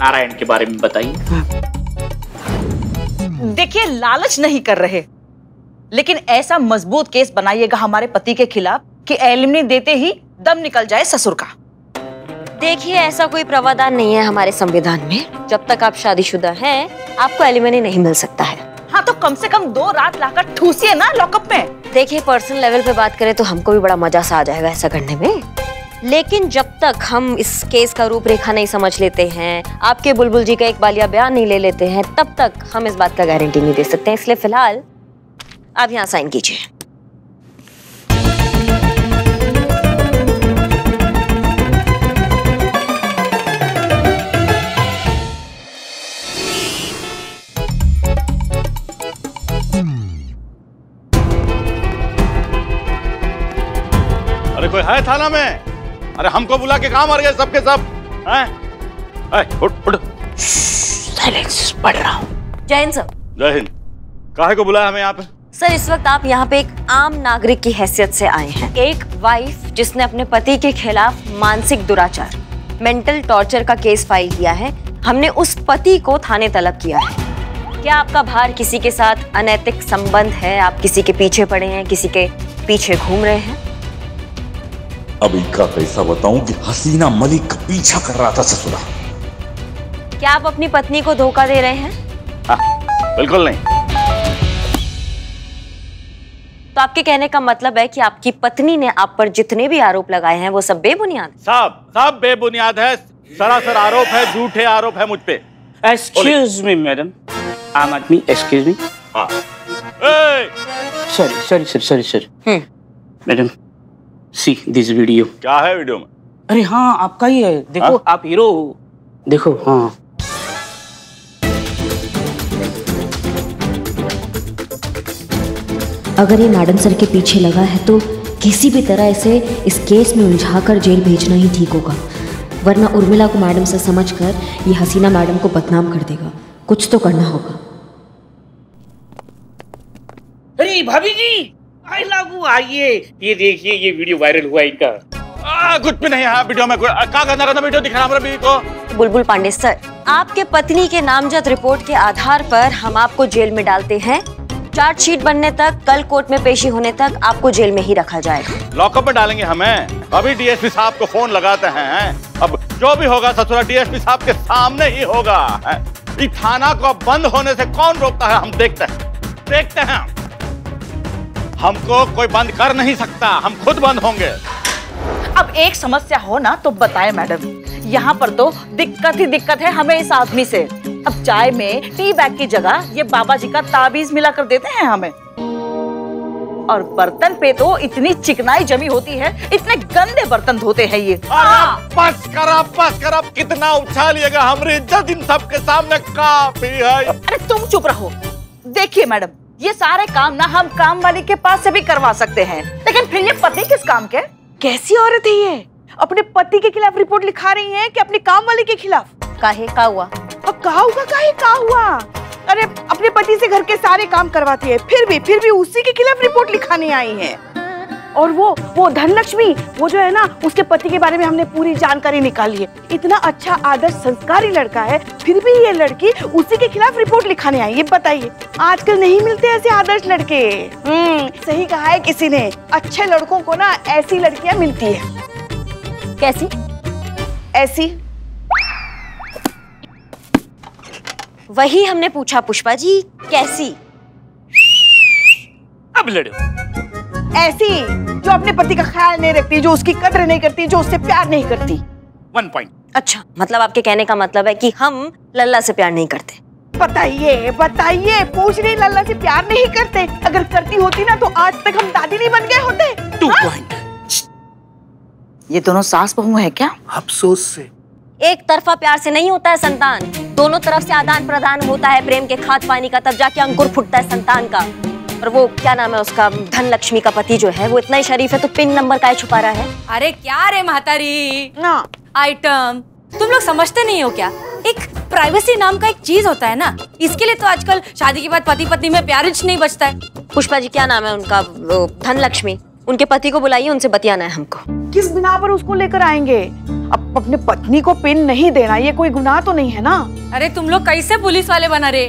नारायण के बारे में बताइए। देखिए, लालच नहीं कर रहे, लेकिन ऐसा मजबूत केस बनाइएगा हमारे पति के खिलाफ कि एलिमनी देते ही दम निकल जाए ससुर का। देखिए, ऐसा कोई प्रावधान नहीं है हमारे संविधान में। जब तक आप शादीशुदा हैं, आपको एलिमनी नहीं मिल सकता है। हाँ, तो कम से कम 2 रात लाकर ठूसिए ना लॉकअप में। देखिए, पर्सनल लेवल पे बात करें तो हमको भी बड़ा मजा सा आ जाएगा ऐसा करने में, लेकिन जब तक हम इस केस का रूपरेखा नहीं समझ लेते हैं, आपके बुलबुल जी का एक बालिया बयान नहीं ले लेते हैं, तब तक हम इस बात का गारंटी नहीं दे सकते हैं। इसलिए फिलहाल आप यहाँ साइन कीजिए। अरे कोई है थाना में? अरे हमको बुला के कहाँ मर गए सबके सब? साइलेंस पढ़ रहा हूँ। जय हिंद सर। जय हिंद। काहे को बुलाया हमें यहाँ पे? सर, इस वक्त आप यहाँ पे एक आम नागरिक की हैसियत से आए हैं। एक वाइफ जिसने अपने पति के खिलाफ मानसिक दुराचार, मेंटल टॉर्चर का केस फाइल किया है। हमने उस पति को थाने तलब किया है। क्या आपका भार किसी के साथ अनैतिक संबंध है? आप किसी के पीछे पड़े हैं, किसी के पीछे घूम रहे हैं? अब इनका कैसा बताऊं कि हसीना मलिक का पीछा कर रहा था ससुरा। क्या आप अपनी पत्नी को धोखा दे रहे हैं? बिल्कुल नहीं। तो आपके कहने का मतलब है कि आपकी पत्नी ने आप पर जितने भी आरोप लगाए हैं वो सब बेबुनियाद है? सब बेबुनियाद है, सरासर आरोप है, झूठे आरोप है मुझ पे। एक्सक्यूज मी मैडम, आम आदमी, excuse me. Sorry sir. Madam see this video. क्या है वीडियो में? अरे हाँ, आपका ही है। देखो आप हीरो हो। देखो हाँ, अगर ये नाडन सर के पीछे लगा है तो किसी भी तरह इसे इस केस में उलझाकर जेल भेजना ही ठीक होगा, वरना उर्मिला को मैडम से समझकर ये हसीना मैडम को बदनाम कर देगा। कुछ तो करना होगा। अरे भाभी जी, आई लागू आइए, ये देखिए, ये वीडियो वायरल हुआ इनका। कुछ भी नहीं है वीडियो में, क्या करना करना वीडियो दिखा हमारा बीवी को। बुलबुल पांडे सर, आपके पत्नी के नामजद रिपोर्ट के आधार पर हम आपको जेल में डालते हैं। चार्जशीट बनने तक, कल कोर्ट में पेशी होने तक आपको जेल में ही रखा जाएगा। लॉकअप में डालेंगे हमें। अभी DSP साहब को फोन लगाते हैं। अब जो भी होगा ससुरा DSP साहब के सामने ही होगा। इस थाना को बंद होने से कौन रोकता है हम देखते हैं, देखते हैं। हमको कोई बंद कर नहीं सकता, हम खुद बंद होंगे। अब एक समस्या हो ना तो बताएं मैडम, यहाँ पर तो दिक्कत ही दिक्कत है हमें इस आदमी से। अब चाय में टी बैग की जगह ये बाबा जी का ताबीज मिला कर देते हैं हमें, और बर्तन पे तो इतनी चिकनाई जमी होती है, इतने गंदे बर्तन धोते हैं ये। बस कर अब कितना उछालिएगा, हमारी इज्जत इन सब के सामने काफी है। अरे तुम चुप रहो। देखिए मैडम, ये सारे काम ना हम काम वाली के पास से भी करवा सकते हैं, लेकिन फिर ये पति किस काम के? कैसी औरत है ये, अपने पति के खिलाफ रिपोर्ट लिखा रही है कि अपने काम वाली के खिलाफ? काहे का हुआ? अब का हुआ? अरे अपने पति से घर के सारे काम करवाती है, फिर भी उसी के खिलाफ रिपोर्ट लिखाने आई है। और वो धनलक्ष्मी, वो जो है ना, उसके पति के बारे में हमने पूरी जानकारी निकाली है। इतना अच्छा आदर्श संस्कारी लड़का है, फिर भी ये लड़की उसी के खिलाफ रिपोर्ट लिखाने आई है। बताइए, आजकल नहीं मिलते ऐसे आदर्श लड़के। सही कहा है किसी ने, अच्छे लड़कों को ना ऐसी लड़कियां मिलती है। कैसी? ऐसी। वही हमने पूछा पुष्पा जी, कैसी? अब लड़ो। ऐसी जो अपने पति का ख्याल नहीं रखती, जो उसकी कदर नहीं करती, जो उससे प्यार नहीं करती। 1 पॉइंट। अच्छा, मतलब आपके कहने का मतलब है कि हम लल्ला से प्यार नहीं करते। बताइए, पूछ रही, लल्ला से प्यार नहीं करते। अगर करती होती ना तो आज तक हम दादी नहीं बन गए होते। 2 पॉइंट। ये दोनों सास बहू है क्या? अफसोस से। एक तरफा प्यार से नहीं होता है संतान, दोनों तरफ से आदान प्रदान होता है प्रेम के खाद पानी का, तब जाके अंकुर फूटता है संतान का। और वो क्या नाम है उसका, धनलक्ष्मी का पति जो है, वो इतना ही शरीफ है तो पिन नंबर काहे छुपा रहा है? अरे क्या रे महतारी आइटम, तुम लोग समझते नहीं हो क्या, एक प्राइवेसी नाम का एक चीज होता है ना, इसके लिए तो आजकल शादी के बाद पति पत्नी में प्यार ही नहीं बचता है। पुष्पा जी क्या नाम है उनका, धनलक्ष्मी, उनके पति को बुलाइए, उनसे बतियाना है हमको। किस बिना पर उसको लेकर आएंगे? अब अपने पत्नी को पिन नहीं देना, ये कोई गुनाह तो नहीं है ना? अरे तुम लोग कैसे पुलिस वाले बना रहे?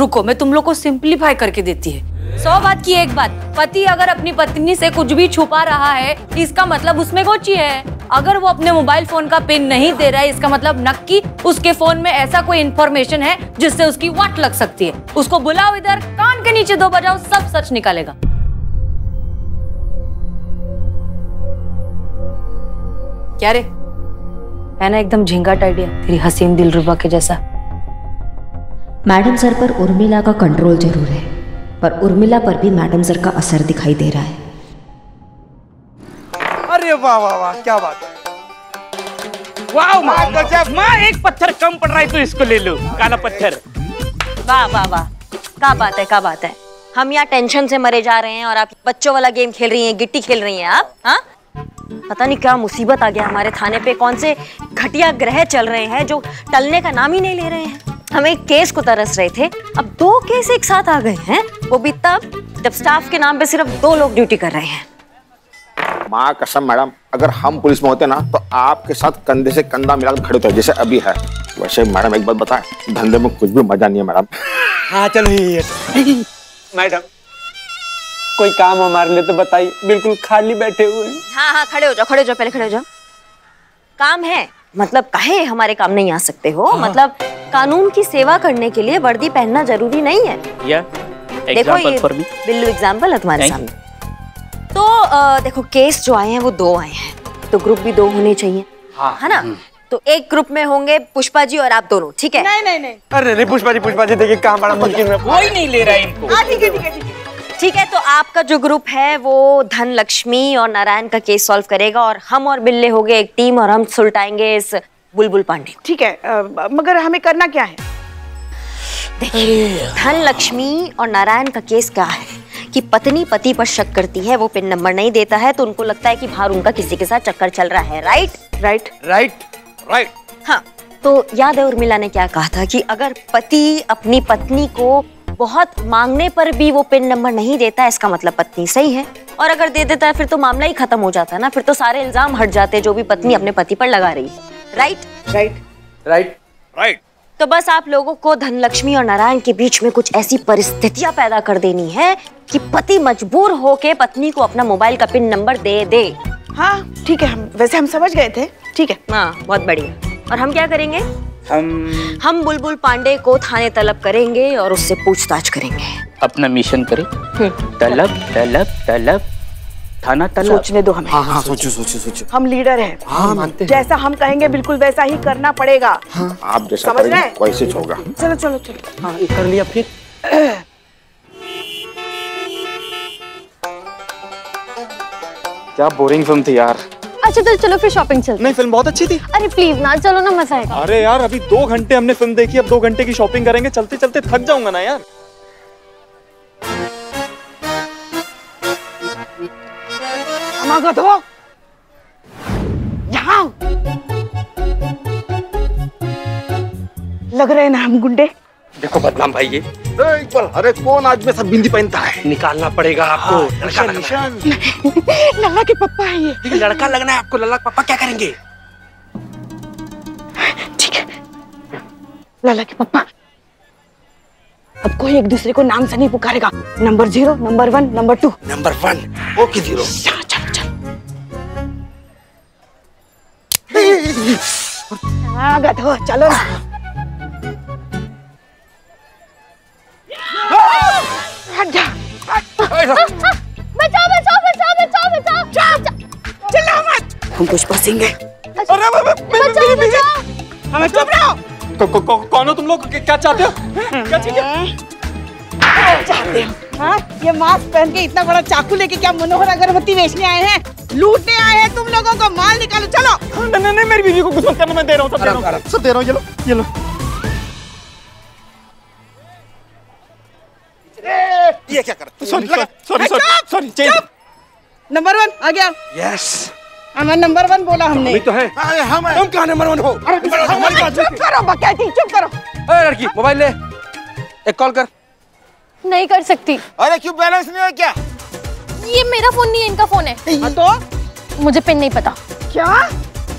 रुको, मैं तुम लोग को सिंपलीफाई करके देती है। 100 बात की एक बात, पति अगर अपनी पत्नी से कुछ भी छुपा रहा है इसका मतलब उसमें गोची है। अगर वो अपने मोबाइल फोन का पिन नहीं दे रहा है इसका मतलब नक्की उसके फोन में ऐसा कोई इंफॉर्मेशन है जिससे उसकी वाट लग सकती है। उसको बुलाओ, इधर कान के नीचे दो बजाओ, सब सच निकालेगा। क्या रे, है ना एकदम झिंगाट आइडिया तेरी हसीन दिलरुबा के जैसा। मैडम सर पर उर्मिला का कंट्रोल जरूर है, पर उर्मिला पर भी मैडम सर का असर दिखाई दे रहा है। अरे वाह वाह वाह, क्या बात है। वाह माँ गजब, माँ एक पत्थर कम पड़ रहा है तो इसको ले लो, काला पत्थर। वाह वाह वाह, क्या बात है, क्या बात है। हम यहाँ टेंशन से मरे जा रहे हैं और आप बच्चों वाला गेम खेल रही हैं, गिट्टी खेल रही हैं आप। हाँ, पता नहीं क्या मुसीबत आ गया हमारे थाने पे, कौन से घटिया ग्रह चल रहे हैं जो टलने का नाम ही नहीं ले रहे हैं। हम एक केस को तरस रहे थे, अब 2 केस एक साथ आ गए हैं, वो भी तब जब स्टाफ के नाम पे सिर्फ 2 लोग ड्यूटी कर रहे हैं। माँ कसम मैडम, अगर हम पुलिस में होते ना तो आपके साथ कंधे से कंधा मिलाकर खड़े होते जैसे अभी है। वैसे मैडम एक बात बताएं, धंधे में कुछ भी मजा नहीं है मैडम। हाँ चलो ही मैडम, कोई काम हमारे लिए तो बताइए, बिल्कुल खाली बैठे हुए। हाँ हाँ, खड़े हो जाओ, खड़े हो जाओ, पहले खड़े हो जाओ। काम है मतलब काहे हमारे काम नहीं आ सकते हो? हाँ। मतलब कानून की सेवा करने के लिए वर्दी पहनना जरूरी नहीं है। देखो ये बिल्लू एग्जाम्पल है तुम्हारे सामने। तो देखो केस जो आए हैं वो 2 आए हैं, तो ग्रुप भी 2 होने चाहिए। हाँ, है ना? तो एक ग्रुप में होंगे पुष्पा जी और आप दोनों, ठीक है? नहीं नहीं नहीं, अरे नहीं पुष्पा जी देखिए काम बड़ा मुश्किल में, कोई नहीं ले रहा है इनको। ठीक है ठीक है ठीक है ठीक है, तो आपका जो ग्रुप है वो धनलक्ष्मी और नारायण का केस सॉल्व करेगा और हम और बिल्ले हो गए एक टीम और हम सुलटाएंगे इस बुलबुल पांडे। ठीक है, मगर हमें करना क्या है? देखिए धनलक्ष्मी और नारायण का केस क्या है कि पत्नी पति पर शक करती है, वो पिन नंबर नहीं देता है तो उनको लगता है कि बाहर उनका किसी के साथ चक्कर चल रहा है। Right right right right. हाँ, तो याद है उर्मिला ने क्या कहा था कि अगर पति अपनी पत्नी को बहुत मांगने पर भी वो पिन नंबर नहीं देता है इसका मतलब पत्नी सही है, और अगर दे देता है फिर तो मामला ही खत्म हो जाता है ना, फिर तो सारे इल्जाम हट जाते जो भी पत्नी अपने पति पर लगा रही है। Right right right right. तो बस आप लोगों को धनलक्ष्मी और नारायण के बीच में कुछ ऐसी परिस्थितियां पैदा कर देनी है कि पति मजबूर होके पत्नी को अपना मोबाइल का पिन नंबर दे दे। हाँ ठीक है, हम वैसे हम समझ गए थे। ठीक है, हाँ बहुत बढ़िया। और हम क्या करेंगे? हम बुलबुल पांडे को थाने तलब करेंगे और उससे पूछताछ करेंगे। अपना मिशन करें, तलब तलब तलब थाना तलब। सोचने दो हमें। हाँ हाँ सोचो सोचो सोचो, हम लीडर हैं। हाँ मानते हैं, जैसा हम कहेंगे बिल्कुल वैसा ही करना पड़ेगा। हाँ आप जैसा करेंगे वैसे ही होगा। चलो चलो चलो। हाँ ये कर लिया फिर। क्या बोरिंग फिल्म थी यार। अच्छा तो चलो फिर शॉपिंग चलते। नहीं फिल्म बहुत अच्छी थी। अरे प्लीज ना, चलो ना मजा आएगा। अरे यार अभी 2 घंटे हमने फिल्म देखी, अब 2 घंटे की शॉपिंग करेंगे, चलते चलते थक जाऊंगा ना यार। तो यहाँ लग रहे ना हम गुंडे। देखो बदनाम भाई, ये एक पल, अरे कौन आज में सब बिंदी पहनता है? निकालना पड़ेगा आपको। निशान निशान लल्ला के पप्पा है ये, लड़का लगना है आपको। लल्ला के पप्पा क्या करेंगे? ठीक है लल्ला के पप्पा, अब कोई एक दूसरे को नाम से नहीं पुकारेगा। Number 0, number 1, number 2। Number 1 okay 0। चलो चलो ना। बचाओ बचाओ बचाओ बचाओ बचाओ। चलो मत, हम पुष्पा सिंह हैं। हमें चुप रहो। कौन हो तुम लोग, क्या चाहते हो? क्या चाहते हो? हाँ ये मास्क पहन के इतना बड़ा चाकू लेके क्या मनोहर अगरबत्ती बेचने आए हैं? लूटने आए हैं तुम लोगों को, माल निकालो चलो। नहीं नहीं मेरी बीवी को कुछ मत करना, मैं दे रहा हूँ सब दे रहा हूँ। ये लो ये लो ये क्या कर? सॉरी नंबर 1 आ गया। यस हमारा नंबर 1 बोला हमने। वही तो है, हम कहाँ नंबर 1 हो? चुप करो बकैती, चुप करो। अरे लड़की मोबाइल ले, एक कॉल कर। नहीं कर सकती। अरे क्यों, बैलेंस नहीं है क्या? ये मेरा फोन नहीं है, इनका फोन है। तो मुझे पिन नहीं पता। क्या?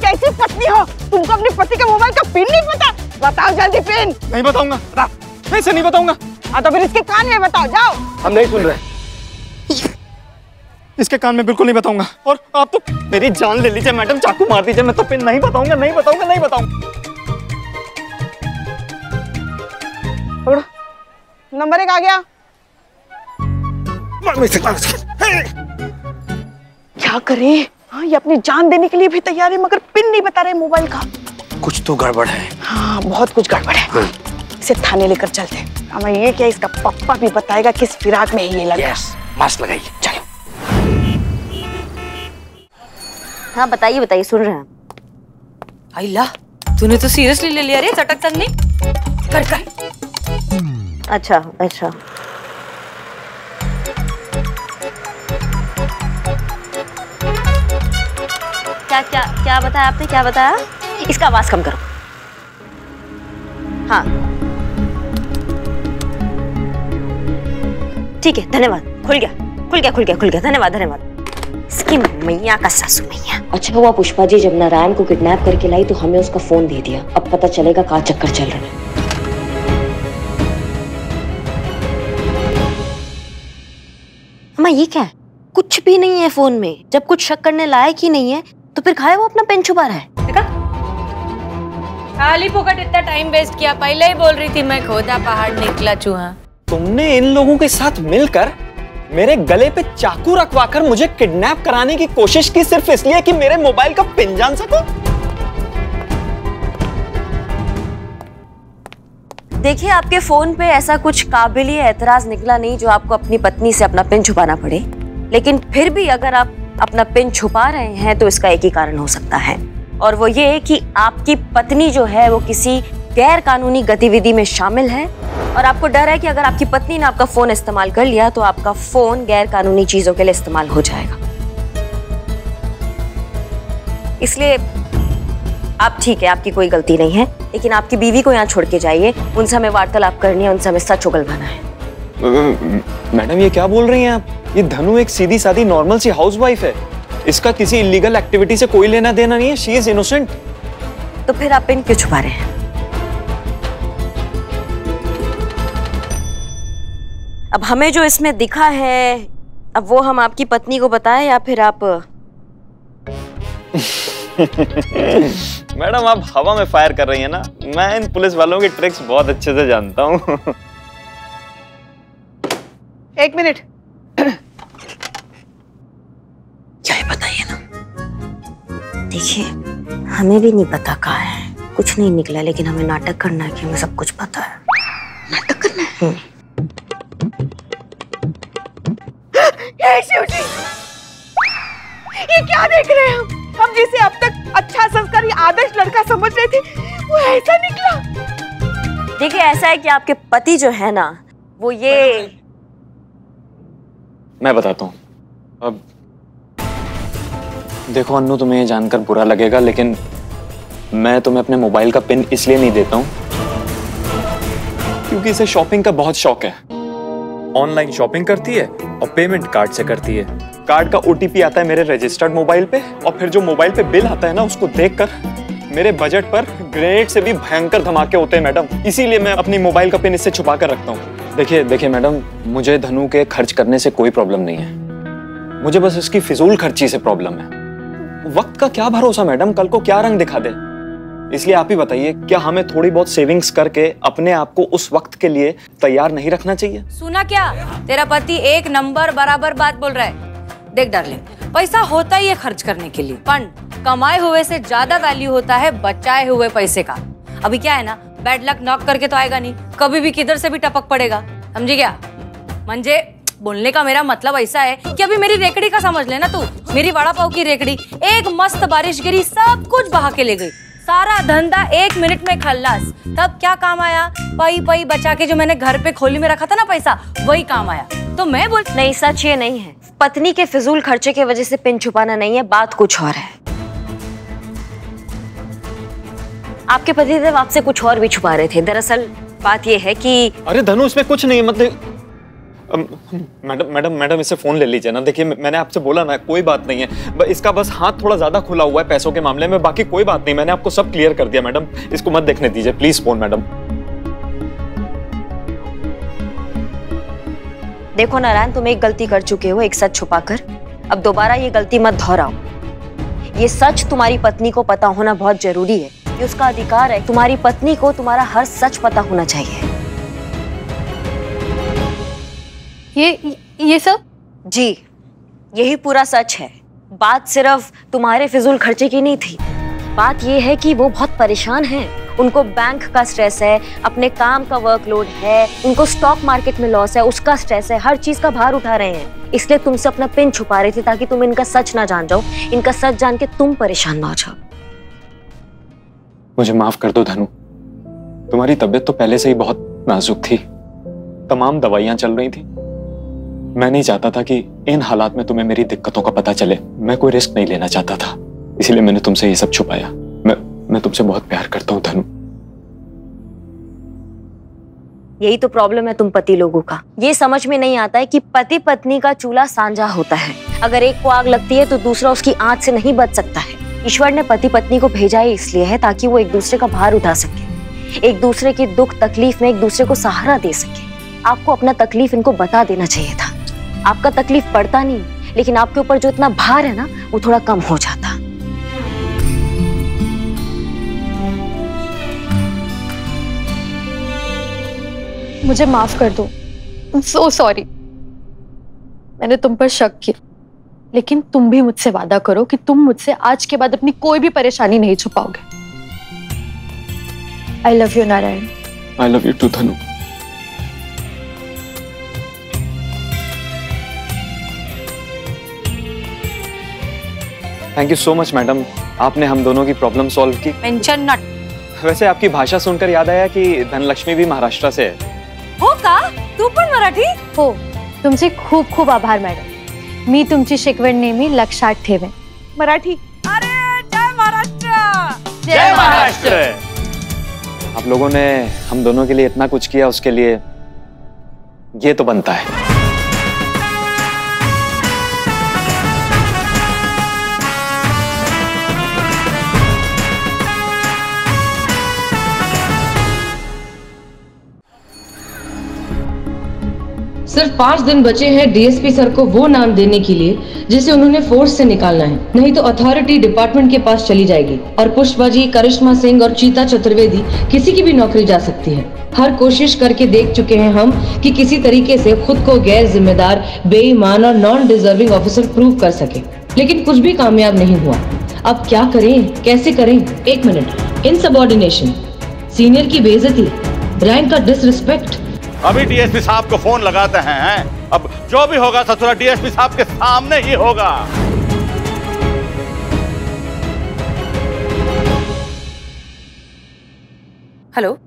कैसी पत्नी हो? तुमको अपने पति के मोबाइल का पिन नहीं पता? बताओ जल्दी पिन। नहीं बताऊंगा। ऐसे नहीं बताऊंगा। हाँ तो फिर इसके कान में बताओ, जाओ। हम नहीं सुन रहे। इसके कान में बिल्कुल नहीं बताऊंगा। और आप तो मेरी जान ले लीजिए मैडम, चाकू मार दीजिए, मैं तो पिन नहीं बताऊंगा, नहीं बताऊंगा, नहीं बताऊंगा। नंबर 1 आ गया। क्या करें? हाँ, ये अपनी जान देने के लिए भी तैयार है मगर पिन नहीं बता रहे मोबाइल का। कुछ तो गड़बड़ है। हाँ बहुत कुछ गड़बड़ है। इसे थाने लेकर चलते हैं। हमें ये क्या, इसका पप्पा भी बताएगा किस फिराक में ये लगा। यस, मास्क लगाइए। चलो। हाँ बताइए बताइए, सुन रहे हैं। आइला, तूने तो सीरियसली ले लिया रे चटक तन्नी। कर कर। अच्छा। क्या बताया आपने, क्या बताया? इसका आवाज कम करो। हाँ ठीक है, धन्यवाद। खुल गया। धन्यवाद। इसकी मैया का सासू मैया। अच्छा हुआ पुष्पा जी जब नारायण को किडनैप करके लाई तो हमें उसका फोन दे दिया। अब पता चलेगा क्या चक्कर चल रहा है। अम्मा ये क्या है? कुछ भी नहीं है फोन में। जब कुछ शक करने लायक ही नहीं है तो फिर खाए वो अपना पेन छुपा रहा है। देखा? खाली फोकट इतना टाइम वेस्ट किया। पहले ही बोल रही थी मैं खोदा पहाड़ निकला चूहा। तुमने इन लोगों के साथ मिलकर मेरे गले पे चाकू रखवाकर मुझे किडनैप कराने की कोशिश की सिर्फ इसलिए कि मेरे मोबाइल का पिन जान सको। देखिए आपके फोन पे ऐसा कुछ काबिल एतराज निकला नहीं जो आपको अपनी पत्नी से अपना पिन छुपाना पड़े, लेकिन फिर भी अगर आप अपना पिन छुपा रहे हैं तो इसका एक ही कारण हो सकता है और वो ये कि आपकी पत्नी जो है वो किसी गैर कानूनी गतिविधि में शामिल है और आपको डर है कि अगर आपकी पत्नी ने आपका फोन इस्तेमाल कर लिया तो आपका फोन गैर कानूनी चीजों के लिए इस्तेमाल हो जाएगा। इसलिए आप ठीक है, आपकी कोई गलती नहीं है, लेकिन आपकी बीवी को यहाँ छोड़ के जाइए। उनसे हमें वार्तालाप करनी है, उनसे हमें सच उगलवाना है। मैडम ये क्या बोल रही हैं आप? ये धनु एक सीधी सादी नॉर्मल सी हाउसवाइफ है, इसका किसी इलीगल एक्टिविटी से कोई लेना देना नहीं है। She is innocent. तो फिर आप पिन क्यों छुपा रहे हैं? अब हमें जो इसमें दिखा है अब वो हम आपकी पत्नी को बताएं या फिर आप? मैडम आप हवा में फायर कर रही हैं ना, मैं इन पुलिस वालों के ट्रिक्स बहुत अच्छे से जानता हूँ। 1 मिनट, चाय बताइए ना। देखिए हमें भी नहीं पता कहाँ है, कुछ नहीं निकला, लेकिन हमें नाटक करना है कि हमें सब कुछ पता है। नाटक करना है? ये क्या देख रहे हैं हम जिसे अब तक अच्छा संस्कारी आदर्श लड़का समझ रहे थे वो ऐसा निकला। देखिए ऐसा है कि आपके पति जो है ना वो ये मैं बताता हूँ। अब देखो अन्नू तुम्हें ये जानकर बुरा लगेगा लेकिन मैं तुम्हें अपने मोबाइल का पिन इसलिए नहीं देता हूँ क्योंकि इसे शॉपिंग का बहुत शौक है। ऑनलाइन शॉपिंग करती है और पेमेंट कार्ड से करती है। कार्ड का ओटीपी आता है मेरे रजिस्टर्ड मोबाइल पे और फिर जो मोबाइल पे बिल आता है ना उसको देखकर मेरे बजट पर ग्रेनेड से भी भयंकर धमाके होते हैं मैडम। इसीलिए मैं अपनी मोबाइल का पिन इससे छुपा कर रखता हूँ। देखिए मैडम, मुझे धनु के खर्च करने से कोई प्रॉब्लम नहीं है, मुझे बस इसकी फिजूल खर्ची से प्रॉब्लम है। वक्त का क्या भरोसा मैडम, कल को क्या रंग दिखा दे। इसलिए आप ही बताइए क्या हमें थोड़ी बहुत सेविंग्स करके अपने आप को उस वक्त के लिए तैयार नहीं रखना चाहिए? सुना क्या, तेरा पति एक नंबर बराबर बात बोल रहा है। देख डार्लिंग, पैसा होता ही है खर्च करने के लिए, पर कमाए हुए से ज्यादा वैल्यू होता है बचाए हुए पैसे का। अभी क्या है ना, बैड लक नॉक करके तो आएगा नहीं, कभी भी किधर से भी टपक पड़ेगा, समझी क्या? मंजे बोलने का मेरा मतलब ऐसा है कि अभी मेरी रेकड़ी का समझ लेना तू। मेरी वड़ा पाव की रेकड़ी एक मस्त बारिश गिरी, सब कुछ बहा के ले गई, सारा धंधा 1 मिनट में खल्लास। तब क्या काम आया? पाई बचा के जो मैंने घर पे खोली में रखा था ना पैसा, वही काम आया। तो मैं बोल नहीं, सच ये नहीं है। पत्नी के फिजूल खर्चे की वजह से पिन छुपाना नहीं है, बात कुछ और है। आपके पति देव आपसे कुछ और भी छुपा रहे थे। दरअसल बात यह है कि अरे धनु इसमें कुछ नहीं है, मतलब मैडम इसे फ़ोन ले लीजिए ना। देखिए मैंने आपसे बोला ना कोई बात नहीं है, इसका बस हाथ थोड़ा ज़्यादा खुला हुआ है पैसों के मामले में, बाकी कोई बात नहीं। मैंने आपको सब क्लियर कर दिया मैडम, इसको मत देखने दीजिए प्लीज़ फ़ोन। मैडम देखो नारायण, तुम एक गलती कर चुके हो एक सच छुपाकर, अब दोबारा ये गलती मत दोहराओ। ये सच तुम्हारी पत्नी को पता होना बहुत जरूरी है, ये उसका अधिकार है। तुम्हारी पत्नी को तुम्हारा हर सच पता होना चाहिए। ये सब? जी, यही पूरा सच है। बात सिर्फ तुम्हारे फिजूल खर्चे की नहीं थी, बात ये है कि वो बहुत परेशान है। उनको बैंक का स्ट्रेस है, अपने काम का वर्कलोड है, उनको स्टॉक मार्केट में लॉस है, उसका स्ट्रेस है, हर चीज का भार उठा रहे हैं। इसलिए तुमसे अपना पिन छुपा रहे थे ताकि तुम इनका सच ना जान जाओ, इनका सच जान के तुम परेशान ना हो जाओ। मुझे माफ कर दो धनु, तुम्हारी तबीयत तो पहले से ही बहुत नाजुक थी, तमाम दवाइयां चल रही थी। मैं नहीं चाहता था कि इन हालात में तुम्हें मेरी दिक्कतों का पता चले, मैं कोई रिस्क नहीं लेना चाहता था, इसीलिए मैंने तुमसे ये सब छुपाया। मैं तुमसे बहुत प्यार करता हूँ धनु। यही तो प्रॉब्लम है तुम पति लोगों का, ये समझ में नहीं आता है कि पति पत्नी का चूल्हा सांझा होता है। अगर एक को आग लगती है तो दूसरा उसकी आंच से नहीं बच सकता है। ईश्वर ने पति पत्नी को भेजा ही इसलिए है ताकि वो एक दूसरे का भार उठा सके, एक दूसरे की दुख तकलीफ में एक दूसरे को सहारा दे सके। आपको अपना तकलीफ इनको बता देना चाहिए था। आपका तकलीफ पड़ता नहीं, लेकिन आपके ऊपर जो इतना भार है ना वो थोड़ा कम हो जाता। मुझे माफ कर दो, I'm so sorry। मैंने तुम पर शक किया, लेकिन तुम भी मुझसे वादा करो कि तुम मुझसे आज के बाद अपनी कोई भी परेशानी नहीं छुपाओगे। I love you Narayan. I love you too Dhanu. Thank you so much madam, आपने हम दोनों की प्रॉब्लम सॉल्व की। Mention not। वैसे आपकी भाषा सुनकर याद आया कि धनलक्ष्मी भी महाराष्ट्र से है। हो का तू पण मराठी हो। तुमचे खूप खूप आभार मैडम, मी तुमची शिकवण नेहमी लक्षात ठेवेन। मराठी। अरे जय महाराष्ट्र, जय महाराष्ट्र। आप लोगों ने हम दोनों के लिए इतना कुछ किया, उसके लिए ये तो बनता है। सिर्फ 5 दिन बचे हैं डीएसपी सर को वो नाम देने के लिए जिसे उन्होंने फोर्स से निकालना है, नहीं तो अथॉरिटी डिपार्टमेंट के पास चली जाएगी और पुष्पा जी, करिश्मा सिंह और चीता चतुर्वेदी किसी की भी नौकरी जा सकती है। हर कोशिश करके देख चुके हैं हम कि किसी तरीके से खुद को गैर जिम्मेदार, बेईमान और नॉन डिजर्विंग ऑफिसर प्रूव कर सके, लेकिन कुछ भी कामयाब नहीं हुआ। अब क्या करें, कैसे करें? एक मिनट, इनसबॉर्डिनेशन, सीनियर की बेइज्जती, रैंक का डिसरिस्पेक्ट। अभी डीएसपी साहब को फोन लगाते हैं, अब जो भी होगा ससुरा डीएसपी साहब के सामने ही होगा। हेलो,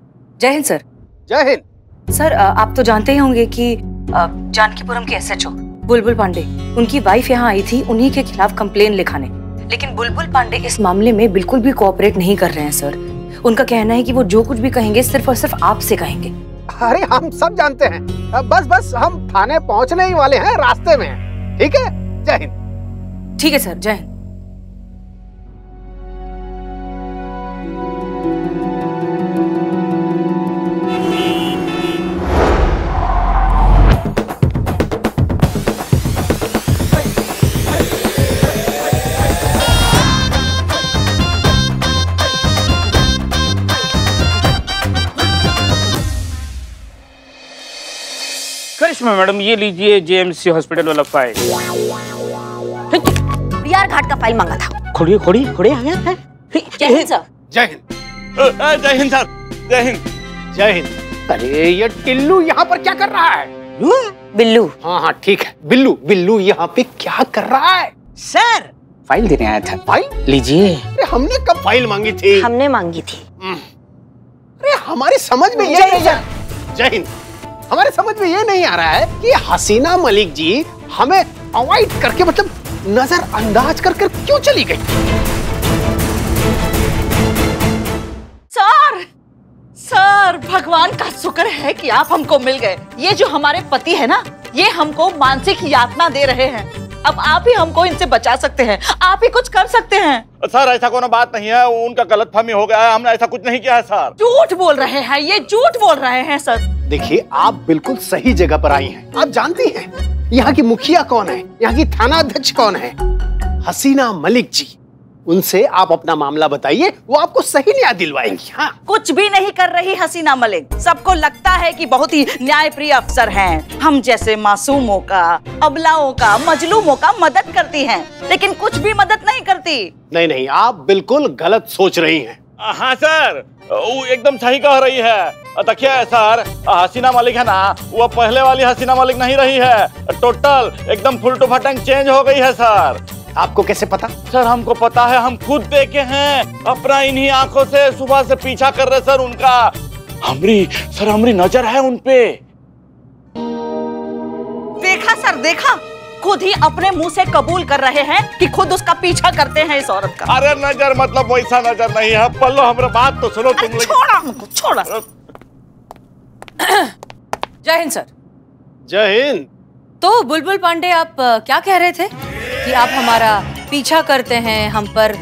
जय हिंद सर। जय हिंद सर। आप तो जानते ही होंगे कि जानकीपुरम के एसएचओ बुलबुल पांडे, उनकी वाइफ यहाँ आई थी उन्हीं के खिलाफ कंप्लेन लिखाने, लेकिन बुलबुल पांडे इस मामले में बिल्कुल भी कोऑपरेट नहीं कर रहे हैं सर। उनका कहना है कि वो जो कुछ भी कहेंगे सिर्फ और सिर्फ आपसे कहेंगे। अरे हम सब जानते हैं, बस हम थाने पहुंचने ही वाले हैं, रास्ते में हैं। ठीक है, जय हिंद। ठीक है सर, जय हिंद। मैडम ये लीजिए जेएमसी हॉस्पिटल वाला फाइल। बिहार घाट का फाइल मांगा था। खोलिए खोलिए खोलिए। आ गया है। जय हिंद सर। जय हिंद। जय हिंद सर। जय हिंद। जय हिंद। अरे ये टिल्लू यहाँ पर क्या कर रहा है? बिल्लू। हाँ हाँ ठीक है, बिल्लू। बिल्लू यहाँ पे क्या कर रहा है? सर फाइल देने आया था। फाइल लीजिए। हमने कब फाइल मांगी थी? हमने मांगी थी। अरे हमारी समझ में ये जय हिंद, हमारे समझ में ये नहीं आ रहा है कि हसीना मलिक जी हमें अवॉइड करके, मतलब नजरअंदाज करके क्यों चली गई? सर, सर भगवान का शुक्र है कि आप हमको मिल गए। ये जो हमारे पति है ना, ये हमको मानसिक यातना दे रहे हैं। अब आप ही हमको इनसे बचा सकते हैं, आप ही कुछ कर सकते हैं। सर ऐसा कोई बात नहीं है, उनका गलतफहमी हो गया है, हमने ऐसा कुछ नहीं किया है सर। झूठ बोल रहे हैं, ये झूठ बोल रहे हैं सर। देखिए आप बिल्कुल सही जगह पर आई हैं। आप जानती हैं यहाँ की मुखिया कौन है, यहाँ की थाना अध्यक्ष कौन है? हसीना मलिक जी। उनसे आप अपना मामला बताइए, वो आपको सही न्याय दिलवाएंगी। हाँ। कुछ भी नहीं कर रही हसीना मलिक। सबको लगता है कि बहुत ही न्यायप्रिय अफसर हैं। हम जैसे मासूमों का, अबलाओं का, मजलूमों का मदद करती हैं, लेकिन कुछ भी मदद नहीं करती। नहीं नहीं, आप बिल्कुल गलत सोच रही हैं। हाँ सर, वो एकदम सही कह रही है। देखिए सर, हसीना मलिक है ना, वो पहले वाली हसीना मलिक नहीं रही है। टोटल एकदम फुलटू फटंग चेंज हो गई है सर। आपको कैसे पता? सर हमको पता है, हम खुद देखे हैं अपना इन्हीं आंखों से। सुबह से पीछा कर रहे सर उनका। हमरी नजर है उनपे। देखा सर देखा, खुद ही अपने मुंह से कबूल कर रहे हैं कि खुद उसका पीछा करते हैं इस औरत का। अरे नजर मतलब वैसा नजर नहीं है। पल्लो हमारे बात तो सुनो तुम। छोड़ा हमको, छोड़ा। जय हिंद सर। जय हिंद। तो बुलबुल पांडे, आप क्या कह रहे थे कि आप हमारा पीछा करते हैं, हम पर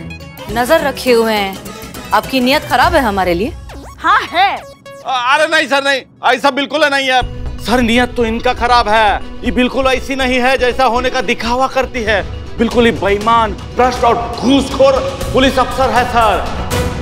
नजर रखे हुए हैं, आपकी नियत खराब है हमारे लिए? हाँ है। अरे नहीं सर नहीं, ऐसा बिल्कुल नहीं है सर। नियत तो इनका खराब है, ये बिल्कुल ऐसी नहीं है जैसा होने का दिखावा करती है। बिल्कुल ही बेईमान, भ्रष्ट और घूसखोर पुलिस अफसर है सर।